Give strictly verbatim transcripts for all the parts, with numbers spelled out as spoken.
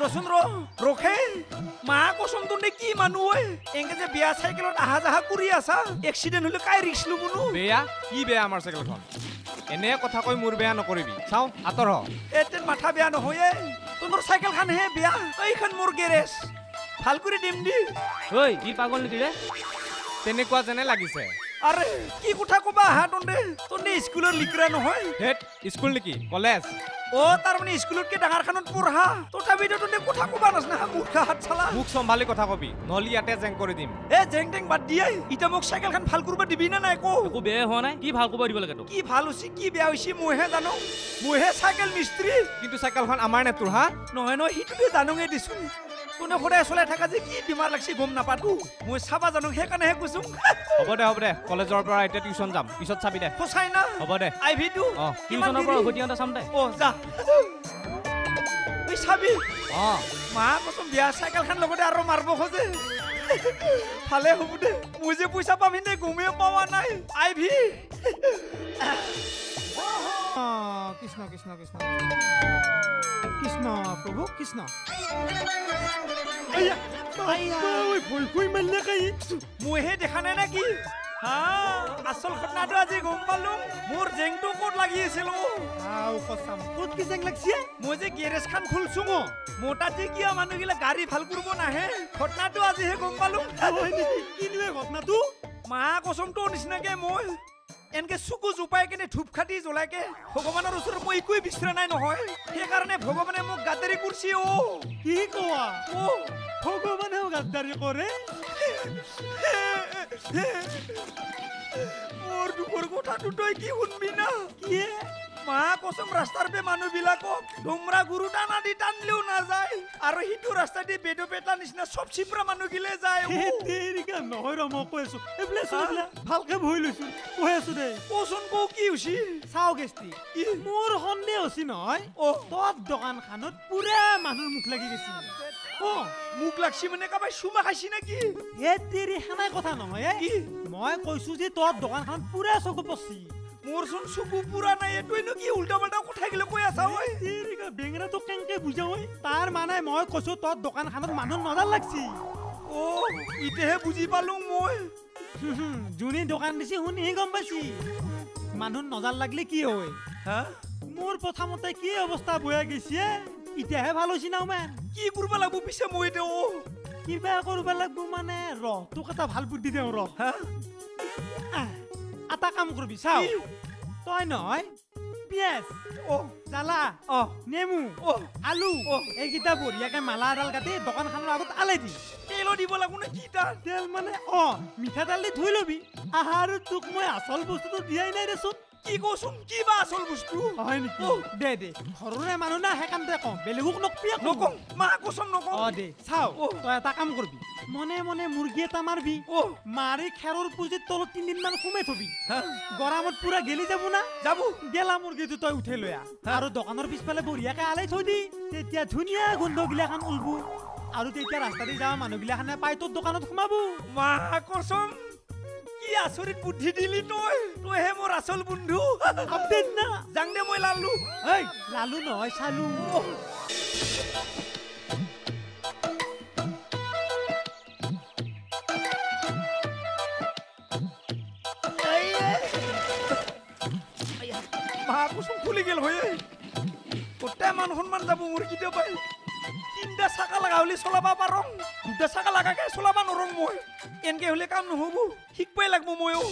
रसुन रो रोखे माँ कसम तो ने की मानु ओए एंगे जे बिया साइकिल आहा जाहा कुरी आसा एक्सीडेंट होले काय रिस्क लु मुनु बेया की बेया मार साइकिल थन एने कथा कोई मुर बेया न करिबी साउ आतर हो एते माथा बेया न होए तोर साइकिल खान हे बेया ओइखन मुर गेरेस फालकुरी डिम दी ओइ ई पागल निकिले तेने कुआ जने लागिसे अरे की कुठा कोबा हा तोने तोने स्कूलर लिकरा न होए हेट स्कूल निकी कॉलेज ओ तार माने स्कूलत के डांगार खानन पुरहा तोटा बिदो तने कोठा कोबानस ना मुखा हात छला मुख संभाले कथा कबि नली आटे जेंग करे दिम ए जेंग टेंग बात दियै इटा मुख साइकिल खान फाल करबा दिबि ना नाय को को बे हो नाय की फाल करबा दिबो लागतो की फाल होसि की बे होसि मोहे जानो मोहे साइकिल मिस्त्री किंतु साइकिल खान अमार ने तुरहा नय नय हितबे जानोगे दिसु तने होडा चले थाका जे की बीमार लागसि गम ना पाटु मो साबा जानो हे कने हे कुसुम हबडे हबडे कॉलेजर पर आइटा ट्यूशन जाम पिसत साबि दे होसाय ना हबडे आइ भितु ट्यूशनर पर गटियाटा सामदे ओ जा ओइ साबि आ मा कसम बिया साइकिल खान लगडे आरो मारबो खोजे फाले हबडे मुजे पैसा पामि नै घुमे पावा नै आइ भी आ कृष्ण कृष्ण कृष्ण कृष्ण प्रभु कृष्ण भैया भैया ओए फुल कोई मल्ले कई मोहे देखाने ना की हां असल घटना तो आज घूम पालू मोर जेंग तो कोट लागिए छलो हां कसम कोट की जेंग लगसी मोजे गैरेज खान खुलसुमो मोटा जे किया मानु गेला गाड़ी फाल करबो ना हे घटना तो आज हे घूम पालू ओए किनुए घटना तू मा कसम तो निसना के मोय एनके सुकु उपाय केने ठुप खाटी जोला के भगवानर उसर कोई कोई बिसरा नै न होय हे कारणे भगवाने मो गद्दारी कुर्सी ओ की कोआ ओ भगवान हो गद्दारी करे मोर दुखर कोठा टुटोय की हुनबी ना के मा कसम रास्तार पे मानु बिला को डुमरा गुरु दाना दी टानलिउ ना जाय आरो हितु रास्ता दी बेडो पेटा निसना सब सिप्रा मानु गिले जाय ओ तेरी का नहर म कोसु एब्ले सुला फालके भइलुसु कोसु दे कोसुन को की हुसी साओ गेस्ती मोर हन्ने होसि नय ओ तोर दुकान खानत पुरा मानु मुख लागि गेसि ओ मुख लागसि माने का भाई सुमा खासि ना की ए तेरी हमाय कथा नय ए मय कोसु जे तोर दुकान खान पुरा सको पसि मोर सुन सुकु पूरा ना ए तोय न की उल्टा बल्टा उठा गेले कोइ आसा ओय तेरी का बेंगरा तो केंके बुझा ओय तार माने मय कसो तोर दुकान खानत मानु नदाल लागसि ओ इते हे बुझी पालु मोय जुनी दुकान दिसि हुनी गम बसि मानु नदाल लागले की होय हां मोर प्रथमते की अवस्था बया गेसि इते हे भालो सिनाउ मान की करबा लागबो पिसे मयते ओ किबा करबा लागबो माने र तो कथा ভাল बुद्धि देउ र हां आता काम करबि साउ तय नय पियास ओ जाला ओ नेमु ओ आलू ओ ए गिता बोरिया के माला डाल काटे दुकान खान लागत आले दी तेलो दिबो लागो ना गिता तेल माने ओ मिठा डाल दे धुइ लबि आहार तुक मय असल वस्तु तो दियाई नै रे सुन की गोसुम की बा असल वस्तु हाय नि ओ दे दे हररे मानु ना हे काम दे को बेलेगुक नक पिया नक मा गोसुम नक ओ दे साउ तय आता काम करबि मने मने मुर्गी एटा मारबि ओ मारि खेरर पुजित तल तीन दिन मान खुमे थबि गरामत पूरा गेलि जाबो ना जाबो गेला मुर्गी तु तय उठे लया आरो दुकानर पिसपाले बरिया का आले थोदि तेतिया धुनिया गुंडो गिला खान उलबु आरो तेतिया रास्ता दे जावा मानु गिला खान पाइ तो दुकानत खुमाबु मा कसम की आसुरित बुद्धि दिलि तोय तोय हे मोर असल बंधु अपदेन ना जांगदे मोय लालू ए लालू नय सालू मान हनुमान जाबो मुर्गी दे भाई तीनटा साका लगावली सोलाबा पारम दुटा साका लगा के सोलाबा नरम मोय एनके होले काम न होबो ठीक पय लागबो मोय ओ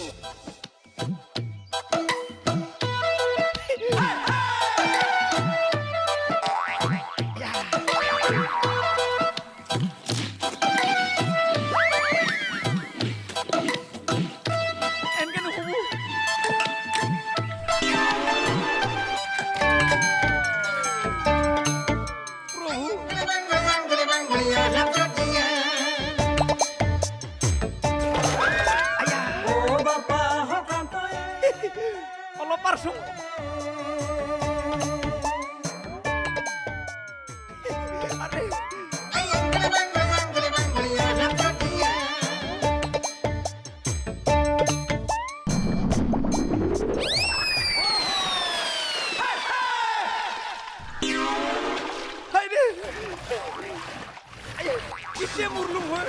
कितने मुर्लू हैं?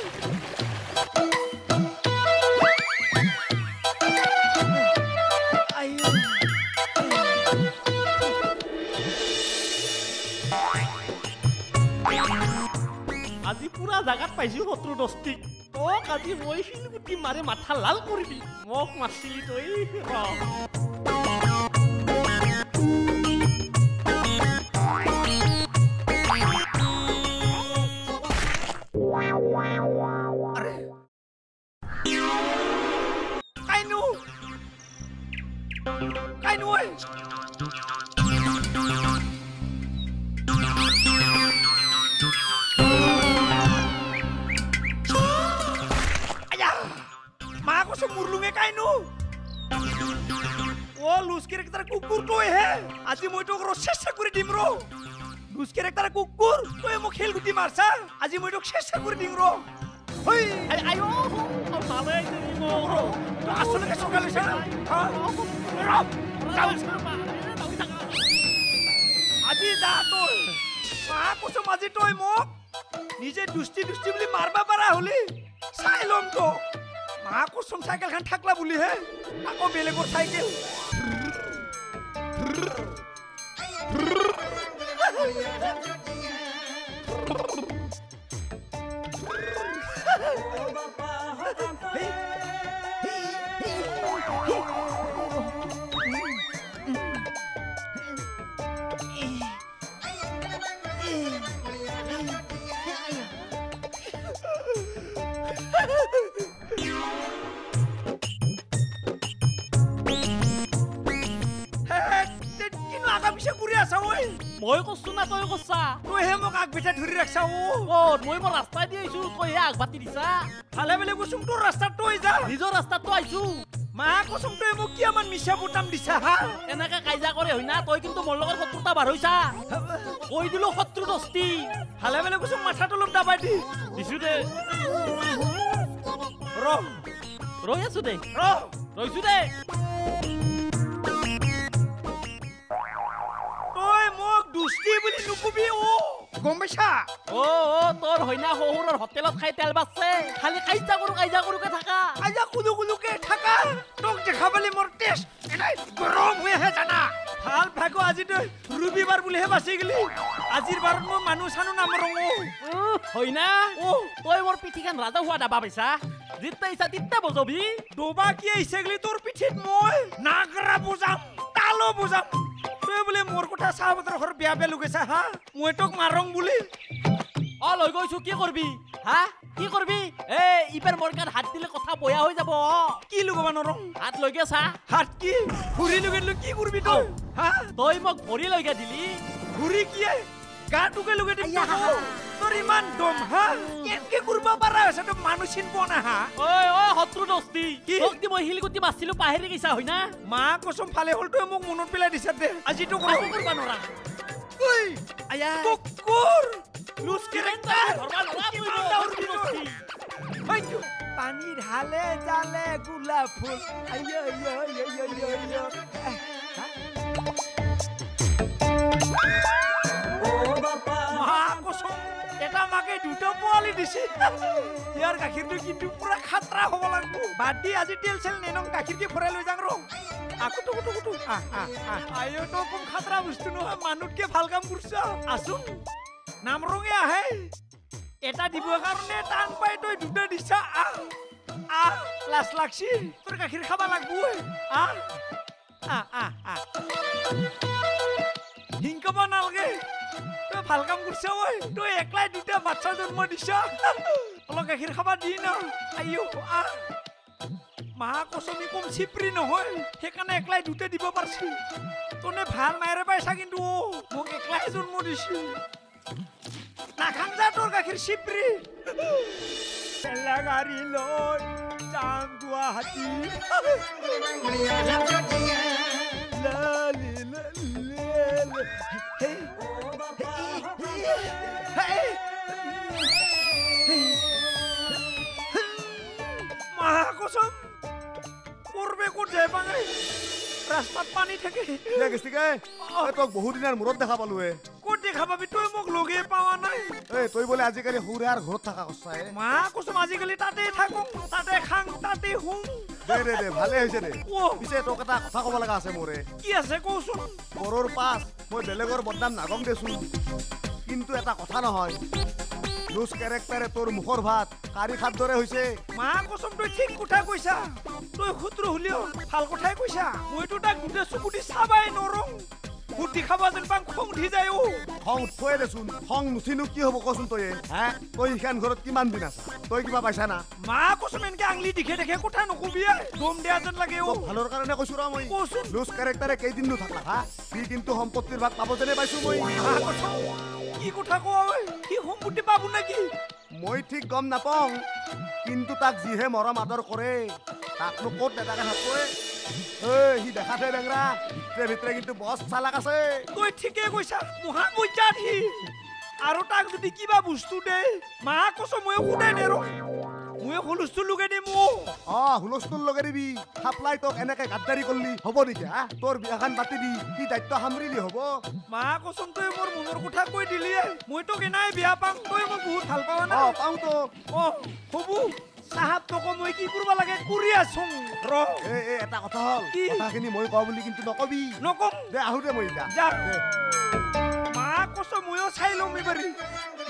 पूरा जगत पासी शत्रु दस्ती तक आज मैं शिलगुटी मारे माथा लाल कर दी मक मारसिली कुकुर तो है आज मैं तो शेष कर दिम रो लुस के तरह कुकुर तो मो खेल गुटी मारसा आज मैं तो शेष कर दिम रो ओय आयो और साले तेरी मो रो तो असल के सकाल से हां रब जाऊ शर्मा आज जा तो मा कुछ माझी तोय मो निजे दुष्टी दुष्टी बोली मारबा पारा होली साइलोम तो मा कुछ साइकिल खान ठकला बोली है आको बेले को साइकिल মই কসু না তই কসা তোহে মোক আগ বেটা ধৰি ৰাখছা ও ও মই মোৰ ৰাস্তা দি আইছো তই আগ বাতি দিছা খালে বেলে কসুম তোৰ ৰাস্তা তই যা নিজৰ ৰাস্তা তই আইছো মা কসুম তই মোক কি আমান মিছা বুটাম দিছা হা এনেকা কাইজা কৰে হৈ না তই কিন্তু মোৰ লগৰ শত্ৰুতা বাৰ হৈছা কই দিলো শত্ৰু দস্তি খালে বেলে কসুম মাথা তলত দাবাই দি দিছো দে ৰ ৰয় আছো দে ৰ ৰইছো দে दुष्टी बोली नुकुबी ओ गमबेसा ओ ओ तोर होइना होहुरर होटेलत खाइ तेल बाससे खाली काइजा करू काइजा करू के थाका काइजा कुलु कुलु के थाका टोक देखाबले मोर टेस्ट एनाय गरम होय हे जाना हाल भागो आजि तो रविबार बोली हे बासि गेली आजिर बार मो मानुस आनु नाम रंगो होइना ओ तोय मोर पिठी खान राजा हुआ दाबा पैसा जितैसा तित्ता बजबी दोबा की आइसे गेली तोर पिठित मोय नागरा बुझा तालो बुझा बोले मोर कोठा साहबतर हर बिया बे लुगेसा हा मुय टोक मारंग बोली अ लय गयसु की करबी हा की करबी ए इपर मोर कान हात दिले कथा बया होय जाबो की लुगबा नरंग हात लयगेसा हात की फुरी लगे लु की करबी तो हा तोय मक फुरी लगे दिली फुरी की है गाटुके लगे दिम तो तोरी मान दम हा केनके करबा पारा हसे तो मानुसिन बना हा ओय ओ हत्रु दोस्ती तोक दिम हिल गुती मासिलु पाहेर गइसा होय ना मा कसम फाले होल तो मक मनोन पेला दिसत दे আজি तो करो करबा नरा ओय आया कुकुर लुस करेक्टा धरबा नरा मुइनो हत्रु दोस्ती थैंक यू पानी ढाले जाले गुलाब फूल आयो यो यो यो यो हा माके दुटा पोआली दिसि यार गाखिर दु कितु पुरा खतरा होबो लागबो बाडी आजि तेल सेल नेनम गाखिर के फराय लय जांग रो आकु टुकु टुकु टु आ आ आ आयो तो कम खतरा बुस्तु न मानुत के फाल काम करछ आसु नाम रोंगे आहे एटा दिबो कारणे तान पाइ तोय दुटा दिसा आ आ लास लागसि तोर गाखिर खाबा लागबो आ आ आ आ हिंका बनाल गे तो फालकाम गुरसे ओय तो एकला दुटा बच्चा जन्म दिसा अलग गाखिर खाबा दि ना आइयो आ मा कसमि कम सिप्रि न होय हेखाने एकला दुटे दिबो पारसि तने ভাল मायरे पैसा किंतु मग एकला जन्म दिसि ना खान जा तोर गाखिर सिप्रि चला गारी लय चांगुआ हाती ला ली ला ले महाकोसम पूर्वे को जेबांगे रास्ता पानी ठेके या किसके ए तो बहुत दिन मोर देखा पालुए को देखाबा भी तो मग लोगे पावा नहीं ए तोই বলে আজিকালি হুরার ঘর থাকা কসা এ মা কসম আজিকালি তাতেই থাকুম তাতে খাং তাতেই হুম দে দে দে ভালে হইছে দে ও পিছে তো কথা কথা কব লাগা আছে মোরে কি আছে কওসুন বড়র পাস মই বেলেগর বদনাম নাগম দেছু কিন্তু এটা কথা নহয় লুজ ক্যারেক্টারে তোর মুখর ভাত কারি খাদ্যরে হইছে মা কসম তুই ঠিক কথা কইছা তুই খুত্র হলিও ফাল কথাই কইছা মই তোটা গুদে সুকুটি সাবাই নরম बुटी खाबा जन पां खोंग ठी जायो खोंग थोय देसुन खोंग नुथिनु की होबो कसुन तये ह तोय खान घरत किमान दिन आसा तोय किबा पाइसा ना मा कसमेन के आंगली दिखे देखे कोठा नको बिया दोम दे आजन लागेओ तो भलर कारणे कइसु रा मई लूज कैरेक्टरे केइ दिन नु थाकला हा बि किंतु संपत्तिर भाग पाबो जने पाइसु मई की कोठा को ओय की हम बुटी पाबु नाकी मई ठीक गम ना पाउ किंतु ताक जिहे मरम आदर करे ताक नु कोट देता का हातोय ए हि देखाथे बेंगरा भितरे भितरे किंतु बस साला कासे तोय ठीके कइसा मुहा बुइजा थि आरो ताक जदि किबा बुस्तु दे मा कसो मय उडाय देरो मय हुलुस्तु लगे देमु आ हुलुस्तु लगे दिबि हापलाय तक एनेके गद्दारी करली हबो निके आ तोर बियाखान बाती दि की दायित्व हमरिली हबो मा कसम तोय मोर मुनर कोठा कइ दिलि मय तो केनाय बिया पां तोय मय बहुत हाल पावा ना आ पाउ तो ओ हबु साहब तो को মই কি করবা লাগে কুরিয়া সং র এ এ এটা কথা হল কথাখিনি মই কও বলি কিন্তু নকবি নকম দে আহুতে মইলা যা মা কসো মইও ছাইলো মিবারি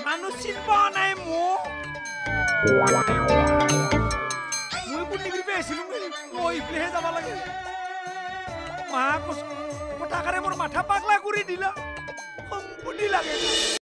মানুষ শিল্প নাই মো মই কুটি গ্রিপে ছিলুম ওই প্লেহে যাবা লাগে মা কসো কোটা করে মোর মাথা পাগলা কুরি দিলা কম বুডি লাগে।